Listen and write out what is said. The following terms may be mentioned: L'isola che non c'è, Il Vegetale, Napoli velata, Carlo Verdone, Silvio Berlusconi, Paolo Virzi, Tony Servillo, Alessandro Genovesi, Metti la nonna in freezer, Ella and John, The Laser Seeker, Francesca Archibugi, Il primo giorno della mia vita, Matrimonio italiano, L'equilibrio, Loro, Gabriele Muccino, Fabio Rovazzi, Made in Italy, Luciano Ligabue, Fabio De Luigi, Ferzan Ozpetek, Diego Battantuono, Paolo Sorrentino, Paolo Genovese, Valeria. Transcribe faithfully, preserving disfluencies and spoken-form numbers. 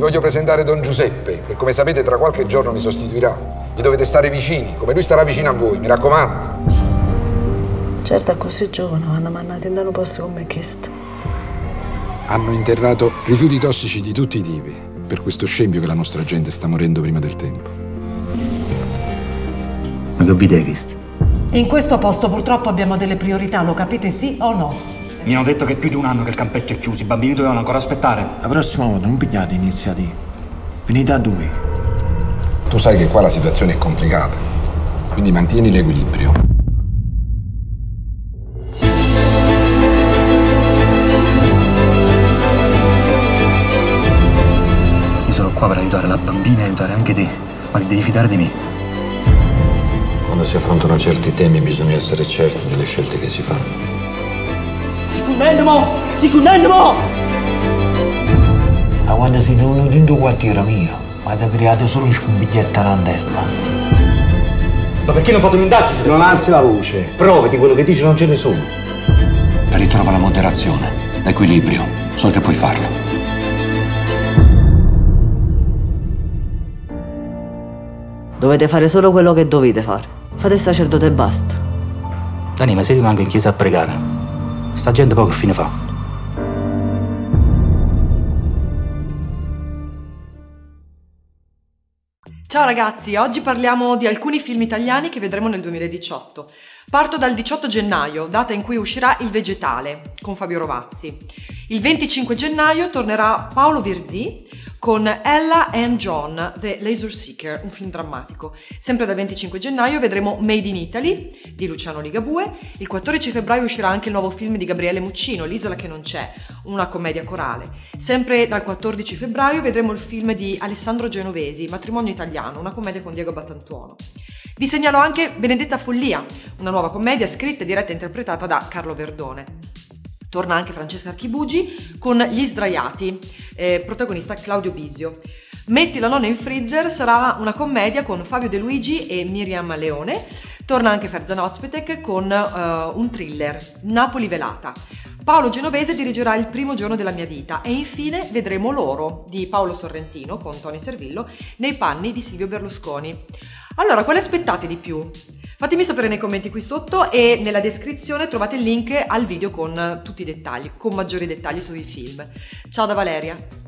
Vi voglio presentare Don Giuseppe, che come sapete tra qualche giorno mi sostituirà. Vi dovete stare vicini, come lui starà vicino a voi, mi raccomando. Certo, a così giovane hanno mandato in un posto come questo. Hanno internato rifiuti tossici di tutti i tipi, per questo scempio che la nostra gente sta morendo prima del tempo. Ma che vita è questa? In questo posto purtroppo abbiamo delle priorità, lo capite sì o no? Mi hanno detto che è più di un anno che il campetto è chiuso, i bambini dovevano ancora aspettare. La prossima volta non pigliate iniziative, venite a due. Tu sai che qua la situazione è complicata, quindi mantieni l'equilibrio. Io sono qua per aiutare la bambina e aiutare anche te, ma devi fidare di me. Quando si affrontano certi temi bisogna essere certi delle scelte che si fanno. Sicuramente, sicuramente! Ma quando siete venuti in tuo quartiere mio, mi avete creato solo scompiglietta randella. Ma perché non fate un'indagine? Non alzi la voce. Prove di quello che dici non ce ne sono. Ritrova la moderazione, l'equilibrio. So che puoi farlo. Dovete fare solo quello che dovete fare. Fate il sacerdote e basta. Dani, ma se rimango in chiesa a pregare? Sta gente poi che fine fa? Ciao ragazzi, oggi parliamo di alcuni film italiani che vedremo nel duemiladiciotto. Parto dal diciotto gennaio, data in cui uscirà Il Vegetale, con Fabio Rovazzi. Il venticinque gennaio tornerà Paolo Virzi con Ella and John, The Laser Seeker, un film drammatico. Sempre dal venticinque gennaio vedremo Made in Italy, di Luciano Ligabue. Il quattordici febbraio uscirà anche il nuovo film di Gabriele Muccino, L'isola che non c'è, una commedia corale. Sempre dal quattordici febbraio vedremo il film di Alessandro Genovesi, Matrimonio italiano, una commedia con Diego Battantuono. Vi segnalo anche Benedetta Follia, una nuova commedia scritta, diretta e interpretata da Carlo Verdone. Torna anche Francesca Archibugi con Gli Sdraiati, eh, protagonista Claudio Bisio. Metti la nonna in freezer sarà una commedia con Fabio De Luigi e Miriam Leone. Torna anche Ferzan Ozpetek con uh, un thriller, Napoli velata. Paolo Genovese dirigerà Il primo giorno della mia vita e infine vedremo Loro di Paolo Sorrentino con Tony Servillo nei panni di Silvio Berlusconi. Allora, quale aspettate di più? Fatemi sapere nei commenti qui sotto e nella descrizione trovate il link al video con tutti i dettagli, con maggiori dettagli sui film. Ciao da Valeria!